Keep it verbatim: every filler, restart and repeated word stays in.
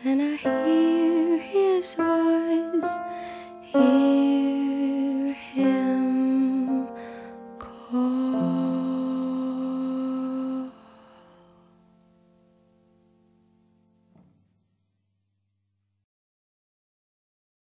When I hear his voice, he